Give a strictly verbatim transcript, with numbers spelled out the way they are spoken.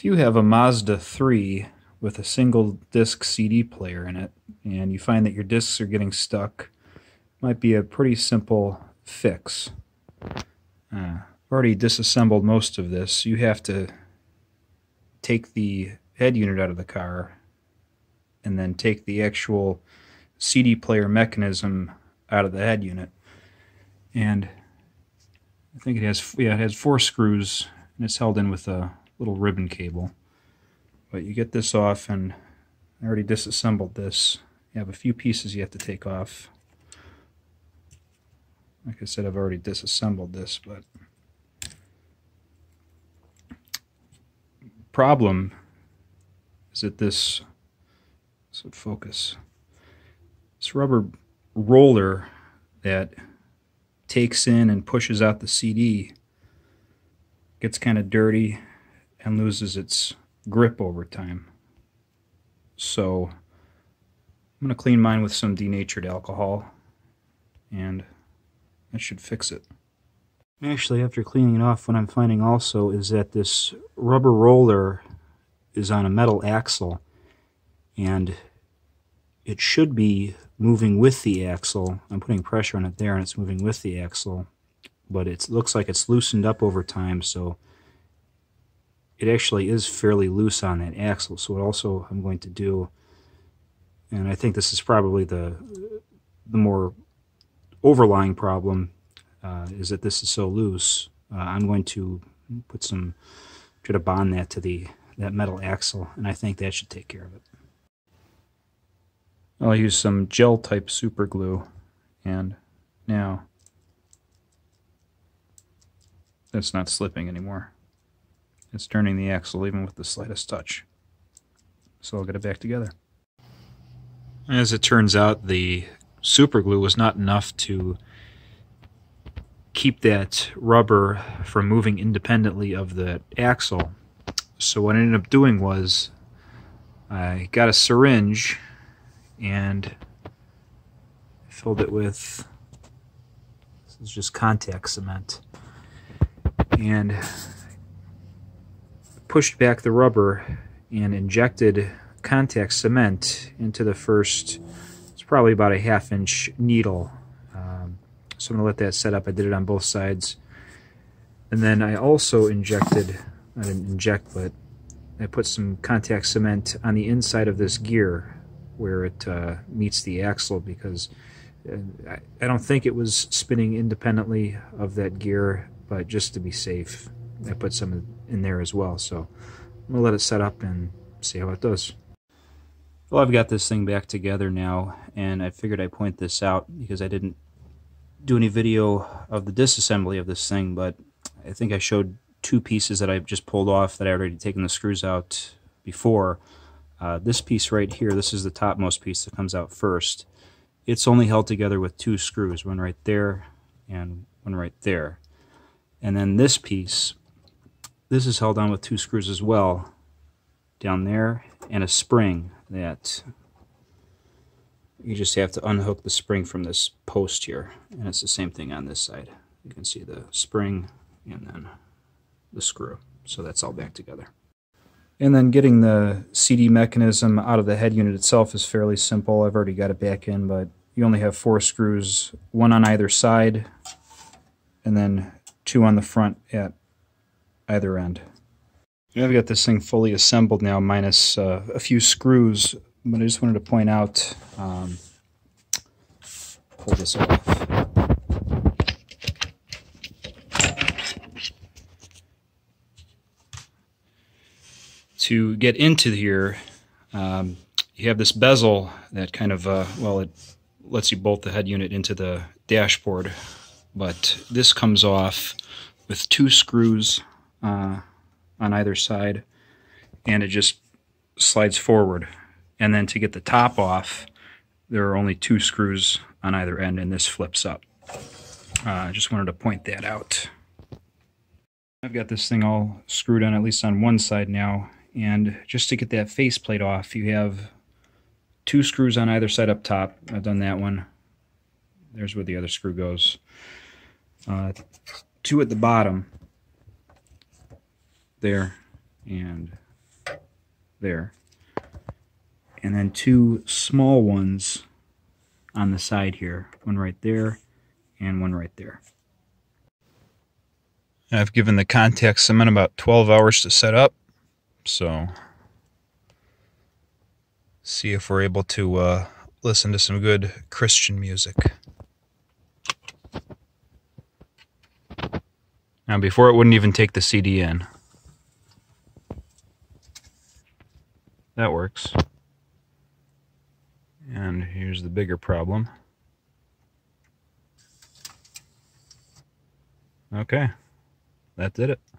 If you have a Mazda three with a single disc C D player in it and you find that your discs are getting stuck, it might be a pretty simple fix. Uh, I've already disassembled most of this. You have to take the head unit out of the car and then take the actual C D player mechanism out of the head unit. And I think it has, yeah, it has four screws, and it's held in with a little ribbon cable. But you get this off, and I already disassembled this. You have a few pieces you have to take off. Like I said, I've already disassembled this, but problem is that this, so focus, this rubber roller that takes in and pushes out the C D gets kind of dirty and loses its grip over time. So I'm going to clean mine with some denatured alcohol, and that should fix it. Actually, after cleaning it off, what I'm finding also is that this rubber roller is on a metal axle, and it should be moving with the axle. I'm putting pressure on it there, and it's moving with the axle, but it looks like it's loosened up over time, so it actually is fairly loose on that axle. So what also I'm going to do, and I think this is probably the, the more overlying problem, uh, is that this is so loose, uh, I'm going to put some, try to bond that to the that metal axle, and I think that should take care of it. I'll use some gel type super glue, and now that's not slipping anymore. It's turning the axle even with the slightest touch. So I'll get it back together. As it turns out, the super glue was not enough to keep that rubber from moving independently of the axle. So what I ended up doing was I got a syringe and filled it with, this is just contact cement, and pushed back the rubber and injected contact cement into the first, it's probably about a half inch needle. Um, so I'm going to let that set up. I did it on both sides. And then I also injected, I didn't inject, but I put some contact cement on the inside of this gear where it uh, meets the axle, because I, I don't think it was spinning independently of that gear, but just to be safe, I put some in there as well. So I'm gonna let it set up and see how it does. Well, I've got this thing back together now, and I figured I'd point this out because I didn't do any video of the disassembly of this thing, but I think I showed two pieces that I've just pulled off that I already taken the screws out before. Uh, this piece right here, this is the topmost piece that comes out first. It's only held together with two screws, one right there and one right there. And then this piece, this is held on with two screws as well, down there, and a spring that you just have to unhook the spring from this post here. And it's the same thing on this side. You can see the spring and then the screw. So that's all back together. And then getting the C D mechanism out of the head unit itself is fairly simple. I've already got it back in, but you only have four screws, one on either side, and then two on the front at either end. I've got this thing fully assembled now, minus uh, a few screws, but I just wanted to point out, um, pull this off. To get into here, um, you have this bezel that kind of, uh, well, it lets you bolt the head unit into the dashboard, but this comes off with two screws Uh, on either side, and it just slides forward. And then to get the top off, there are only two screws on either end, and this flips up. I uh, just wanted to point that out. I've got this thing all screwed on, at least on one side now, and just to get that faceplate off, you have two screws on either side up top. I've done that one. There's where the other screw goes. Uh, two at the bottom there, and there, and then two small ones on the side here, one right there and one right there. I've given the contact cement about twelve hours to set up, so see if we're able to uh, listen to some good Christian music. Now before it wouldn't even take the C D in. That works. And here's the bigger problem. Okay. That did it.